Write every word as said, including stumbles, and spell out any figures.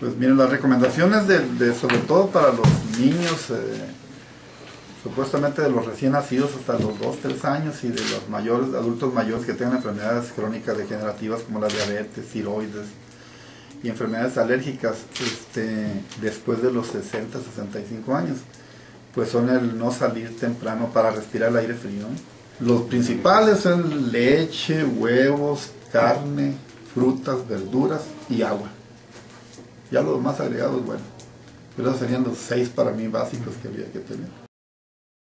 Pues miren, las recomendaciones de, de sobre todo para los niños, eh, supuestamente de los recién nacidos hasta los dos, tres años, y de los mayores, adultos mayores que tengan enfermedades crónicas degenerativas como la diabetes, tiroides y enfermedades alérgicas, este, después de los sesenta, sesenta y cinco años, pues son el no salir temprano para respirar el aire frío. Los principales son leche, huevos, carne, frutas, verduras y agua. Ya los más agregados, bueno, esos serían los seis para mí básicos que había que tener.